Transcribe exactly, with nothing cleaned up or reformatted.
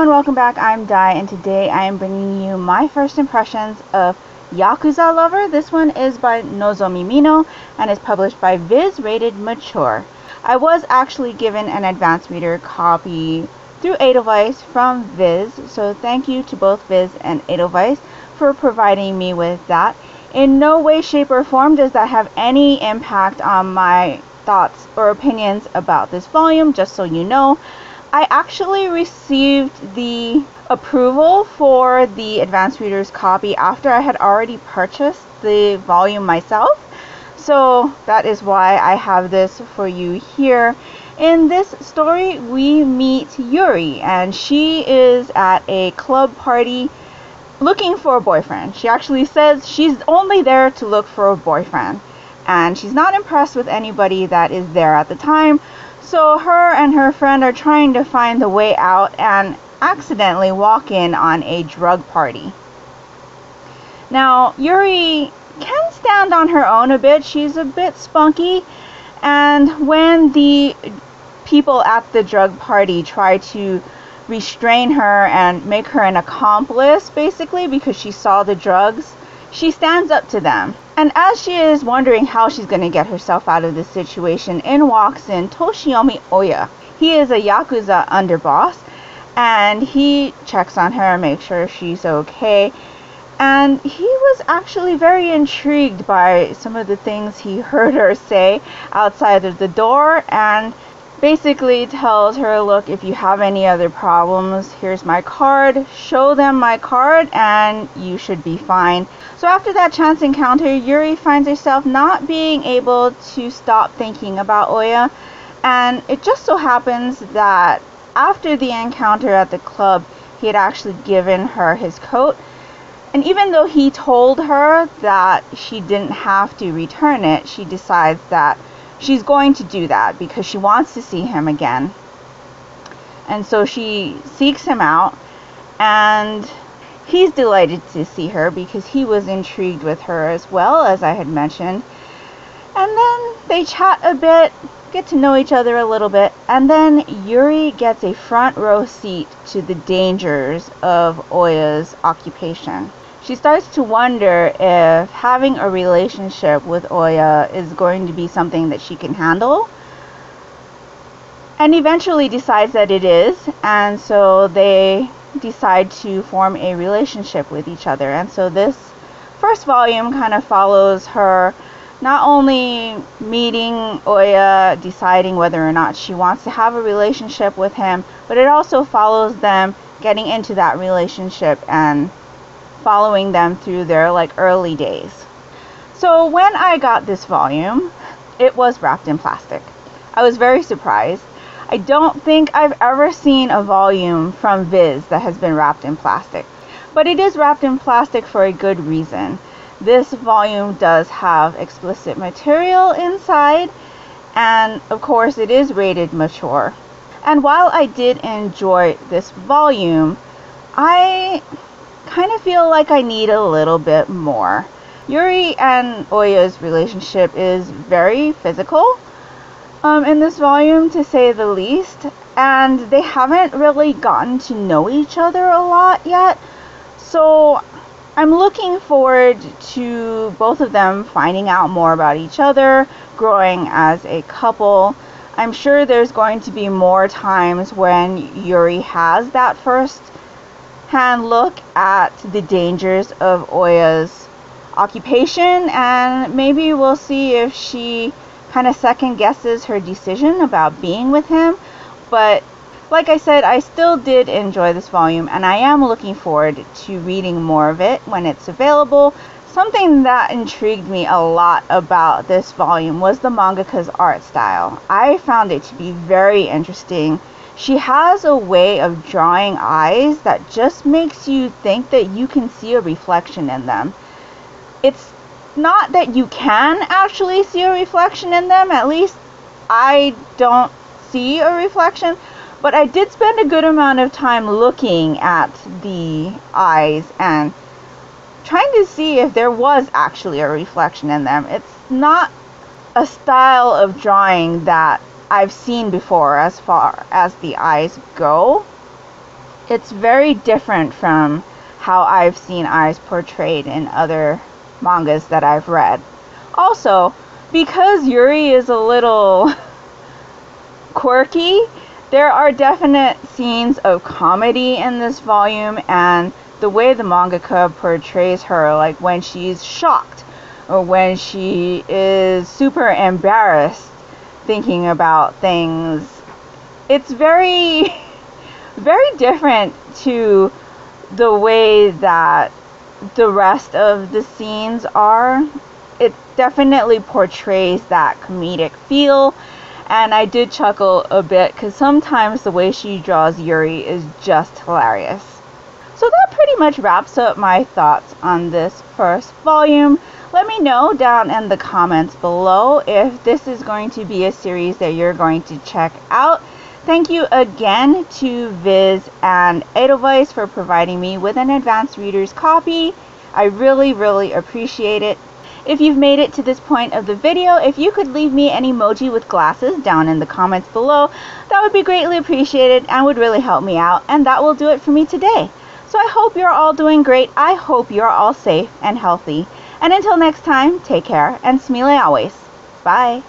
everyone, welcome back. I'm Dai, and today I am bringing you my first impressions of Yakuza Lover. This one is by Nozomi Mino and is published by Viz, rated mature. I was actually given an advanced reader copy through Edelweiss from Viz, so thank you to both Viz and Edelweiss for providing me with that. In no way, shape, or form does that have any impact on my thoughts or opinions about this volume, just so you know. I actually received the approval for the advanced reader's copy after I had already purchased the volume myself, so that is why I have this for you here. In this story, we meet Yuri, and she is at a club party looking for a boyfriend. She actually says she's only there to look for a boyfriend, and she's not impressed with anybody that is there at the time. So her and her friend are trying to find the way out and accidentally walk in on a drug party. Now, Yuri can stand on her own a bit. She's a bit spunky, and when the people at the drug party try to restrain her and make her an accomplice, basically, because she saw the drugs, she stands up to them. And as she is wondering how she's going to get herself out of this situation, in walks in Toshiomi Oya. He is a Yakuza underboss, and he checks on her, makes sure she's okay. And he was actually very intrigued by some of the things he heard her say outside of the door, and basically tells her, look, if you have any other problems, here's my card, show them my card, and you should be fine. So after that chance encounter, Yuri finds herself not being able to stop thinking about Oya, and it just so happens that after the encounter at the club, he had actually given her his coat, and even though he told her that she didn't have to return it, she decides that she's going to do that because she wants to see him again. And so she seeks him out, and he's delighted to see her because he was intrigued with her as well, as I had mentioned. And then they chat a bit, get to know each other a little bit, and then Yuri gets a front row seat to the dangers of Oya's occupation. She starts to wonder if having a relationship with Oya is going to be something that she can handle, and eventually decides that it is, and so they decide to form a relationship with each other. And so this first volume kind of follows her not only meeting Oya, deciding whether or not she wants to have a relationship with him, but it also follows them getting into that relationship and following them through their like early days. So when I got this volume, it was wrapped in plastic. I was very surprised. I don't think I've ever seen a volume from Viz that has been wrapped in plastic, but it is wrapped in plastic for a good reason. This volume does have explicit material inside, and of course it is rated mature. And while I did enjoy this volume, I kind of feel like I need a little bit more. Yuri and Oya's relationship is very physical um, in this volume, to say the least, and they haven't really gotten to know each other a lot yet, so I'm looking forward to both of them finding out more about each other, growing as a couple. I'm sure there's going to be more times when Yuri has that first can look at the dangers of Oya's occupation, and maybe we'll see if she kind of second guesses her decision about being with him. But like I said, I still did enjoy this volume, and I am looking forward to reading more of it when it's available. Something that intrigued me a lot about this volume was the mangaka's art style. I found it to be very interesting. She has a way of drawing eyes that just makes you think that you can see a reflection in them. It's not that you can actually see a reflection in them, at least I don't see a reflection, but I did spend a good amount of time looking at the eyes and trying to see if there was actually a reflection in them. It's not a style of drawing that I've seen before as far as the eyes go. it's very different from how I've seen eyes portrayed in other mangas that I've read. Also, because Yuri is a little quirky, there are definite scenes of comedy in this volume, and the way the mangaka portrays her, like when she's shocked or when she is super embarrassed thinking about things, it's very, very different to the way that the rest of the scenes are. It definitely portrays that comedic feel, and I did chuckle a bit because sometimes the way she draws Yuri is just hilarious. So that pretty much wraps up my thoughts on this first volume. Let me know down in the comments below if this is going to be a series that you're going to check out. Thank you again to Viz and Edelweiss for providing me with an advanced reader's copy. I really, really appreciate it. If you've made it to this point of the video, if you could leave me an emoji with glasses down in the comments below, that would be greatly appreciated and would really help me out. And that will do it for me today. So I hope you're all doing great. I hope you're all safe and healthy. And until next time, take care and smile always. Bye.